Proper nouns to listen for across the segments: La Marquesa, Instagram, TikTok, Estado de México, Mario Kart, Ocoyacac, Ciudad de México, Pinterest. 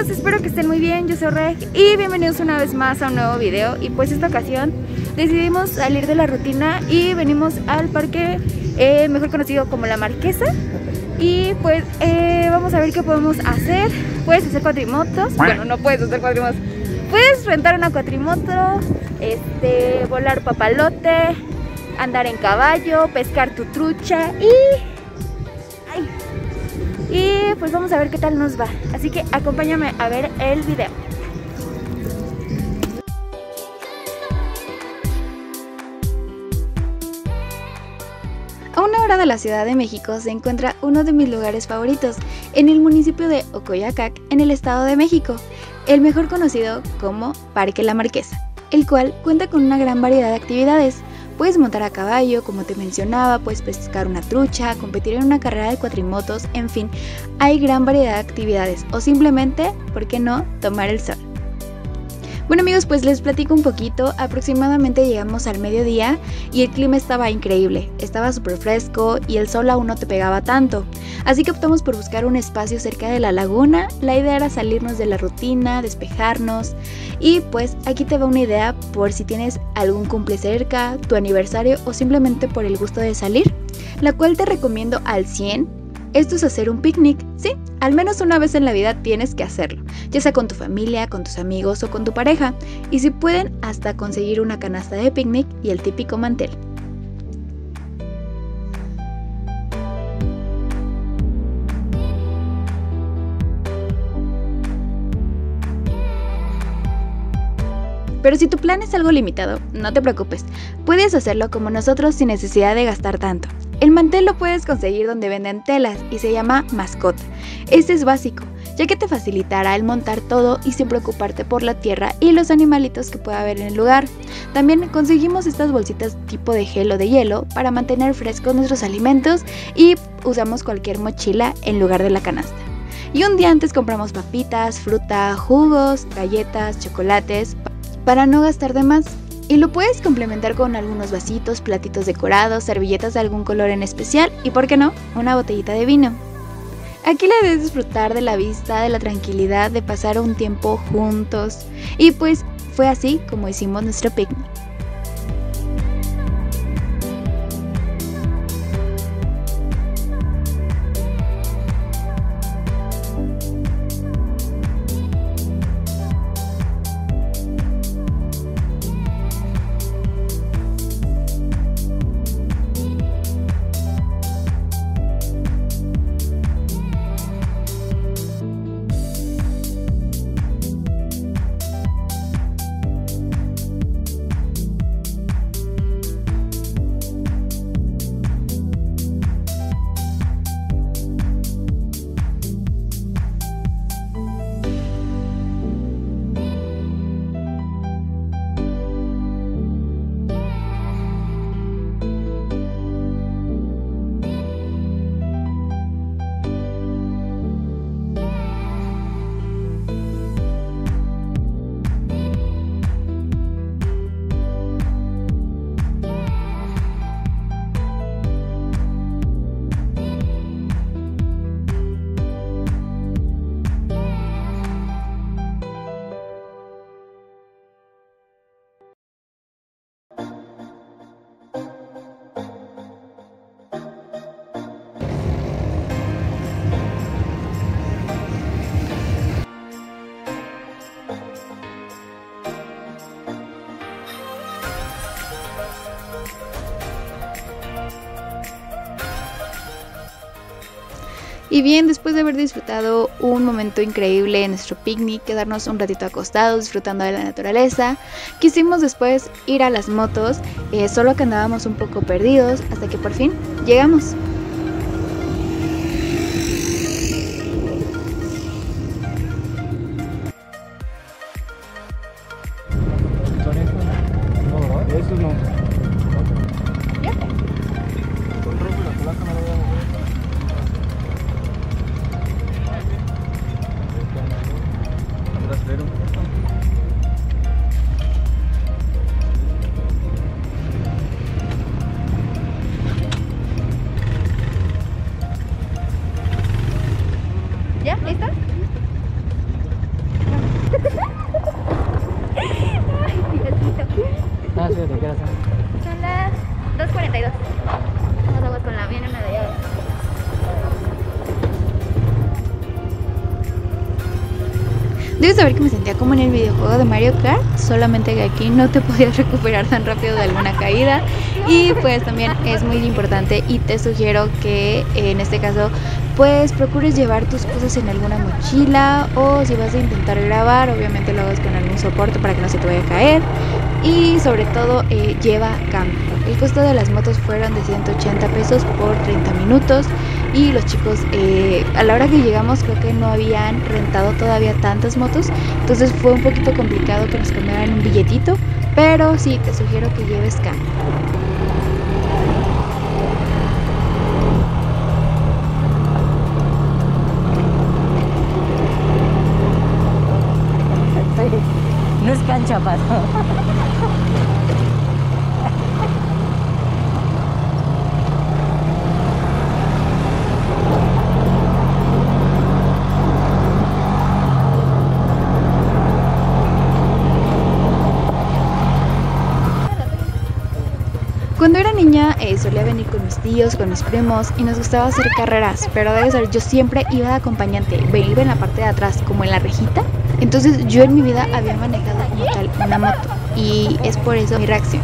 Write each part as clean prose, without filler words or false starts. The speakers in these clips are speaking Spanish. amigos, espero que estén muy bien, yo soy Reg y bienvenidos una vez más a un nuevo video. Y pues esta ocasión decidimos salir de la rutina y venimos al parque mejor conocido como La Marquesa. Y pues vamos a ver qué podemos hacer. Puedes hacer cuatrimotos, bueno, no puedes hacer cuatrimotos, puedes rentar una cuatrimoto, volar papalote, andar en caballo, pescar tu trucha y... Y pues vamos a ver qué tal nos va. Así que acompáñame a ver el video. A una hora de la Ciudad de México se encuentra uno de mis lugares favoritos, en el municipio de Ocoyacac, en el Estado de México, el mejor conocido como Parque La Marquesa, el cual cuenta con una gran variedad de actividades. Puedes montar a caballo, como te mencionaba, puedes pescar una trucha, competir en una carrera de cuatrimotos, en fin, hay gran variedad de actividades o simplemente, ¿por qué no?, tomar el sol. Bueno amigos, pues les platico un poquito, aproximadamente llegamos al mediodía y el clima estaba increíble, estaba súper fresco y el sol aún no te pegaba tanto, así que optamos por buscar un espacio cerca de la laguna. La idea era salirnos de la rutina, despejarnos. Y pues aquí te va una idea por si tienes algún cumple cerca, tu aniversario o simplemente por el gusto de salir, la cual te recomiendo al 100. Esto es hacer un picnic, sí, al menos una vez en la vida tienes que hacerlo, ya sea con tu familia, con tus amigos o con tu pareja, y si pueden hasta conseguir una canasta de picnic y el típico mantel. Pero si tu plan es algo limitado, no te preocupes, puedes hacerlo como nosotros sin necesidad de gastar tanto. El mantel lo puedes conseguir donde venden telas y se llama mascota. Este es básico, ya que te facilitará el montar todo y sin preocuparte por la tierra y los animalitos que pueda haber en el lugar. También conseguimos estas bolsitas tipo de gel o de hielo para mantener frescos nuestros alimentos y usamos cualquier mochila en lugar de la canasta. Y un día antes compramos papitas, fruta, jugos, galletas, chocolates, para no gastar de más, y lo puedes complementar con algunos vasitos, platitos decorados, servilletas de algún color en especial y, ¿por qué no?, una botellita de vino. Aquí la idea es disfrutar de la vista, de la tranquilidad, de pasar un tiempo juntos, y pues fue así como hicimos nuestro picnic. Y bien, después de haber disfrutado un momento increíble en nuestro picnic, quedarnos un ratito acostados disfrutando de la naturaleza, quisimos después ir a las motos, solo que andábamos un poco perdidos hasta que por fin llegamos. a ver que me sentía como en el videojuego de Mario Kart, solamente que aquí no te podías recuperar tan rápido de alguna caída. Y pues también es muy importante y te sugiero que en este caso pues procures llevar tus cosas en alguna mochila, o si vas a intentar grabar, obviamente lo hagas con algún soporte para que no se te vaya a caer. Y sobre todo lleva cámara. El costo de las motos fueron de 180 pesos por 30 minutos y los chicos a la hora que llegamos creo que no habían rentado todavía tantas motos, entonces fue un poquito complicado que nos cambiaran un billetito, pero sí te sugiero que lleves cámara. No es cancha, paso. Cuando era niña solía venir con mis tíos, con mis primos y nos gustaba hacer carreras, pero debes saber, yo siempre iba de acompañante, iba en la parte de atrás, como en la rejita. Entonces yo en mi vida había manejado como tal una moto y es por eso mi reacción.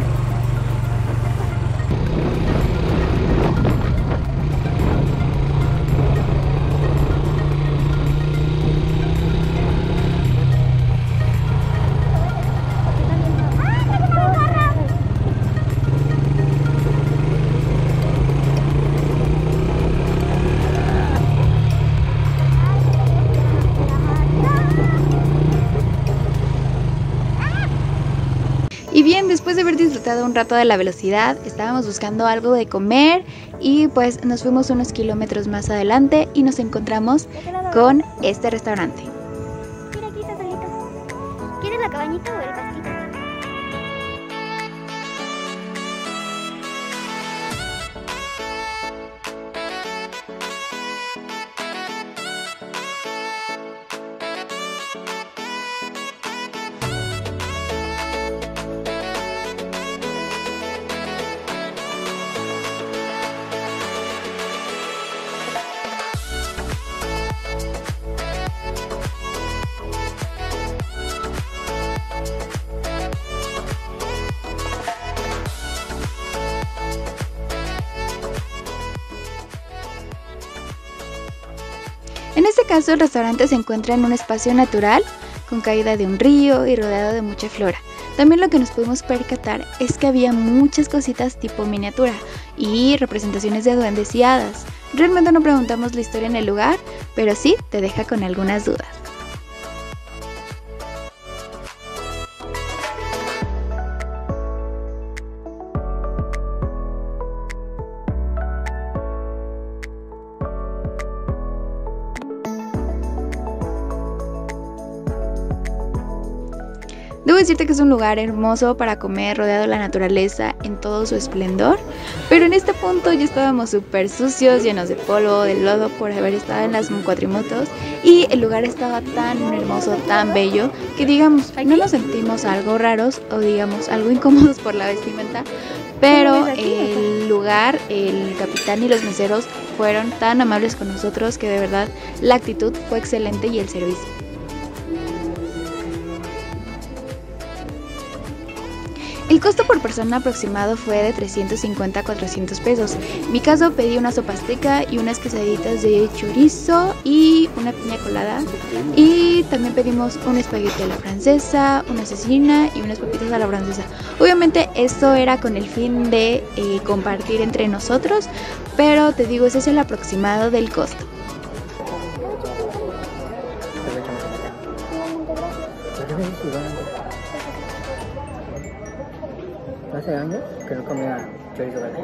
Y bien, después de haber disfrutado un rato de la velocidad, estábamos buscando algo de comer y pues nos fuimos unos kilómetros más adelante y nos encontramos con este restaurante. Mira aquí, solito. ¿Quieres la cabañita o el pastito? En este caso el restaurante se encuentra en un espacio natural con caída de un río y rodeado de mucha flora. También lo que nos pudimos percatar es que había muchas cositas tipo miniatura y representaciones de duendes y hadas. Realmente no preguntamos la historia en el lugar, pero sí te deja con algunas dudas. Debo decirte que es un lugar hermoso para comer, rodeado de la naturaleza en todo su esplendor, pero en este punto ya estábamos súper sucios, llenos de polvo, de lodo por haber estado en las cuatrimotos, y el lugar estaba tan hermoso, tan bello, que digamos, no nos sentimos algo raros o digamos algo incómodos por la vestimenta, pero el lugar, el capitán y los meseros fueron tan amables con nosotros que de verdad la actitud fue excelente y el servicio. El costo por persona aproximado fue de 350 a 400 pesos. En mi caso pedí una sopa azteca y unas quesaditas de chorizo y una piña colada. Y también pedimos un espagueti a la francesa, una cecina y unas papitas a la francesa. Obviamente esto era con el fin de compartir entre nosotros, pero te digo, ese es el aproximado del costo. Hace años que no comía chorizo verde.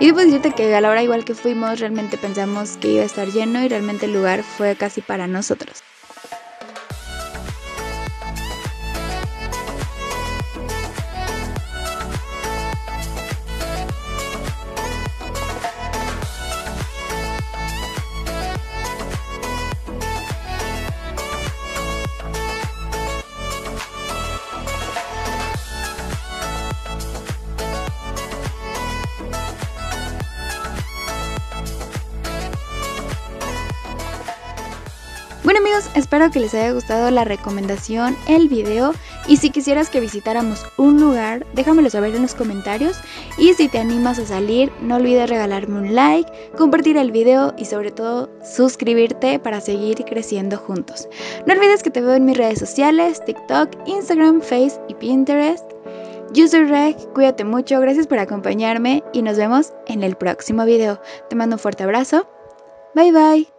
Y debo decirte que a la hora igual que fuimos realmente pensamos que iba a estar lleno y realmente el lugar fue casi para nosotros. Bueno amigos, espero que les haya gustado la recomendación, el video, y si quisieras que visitáramos un lugar, déjamelo saber en los comentarios, y si te animas a salir, no olvides regalarme un like, compartir el video y sobre todo suscribirte para seguir creciendo juntos. No olvides que te veo en mis redes sociales, TikTok, Instagram, Face y Pinterest. Yo soy Reg, cuídate mucho, gracias por acompañarme y nos vemos en el próximo video. Te mando un fuerte abrazo, bye bye.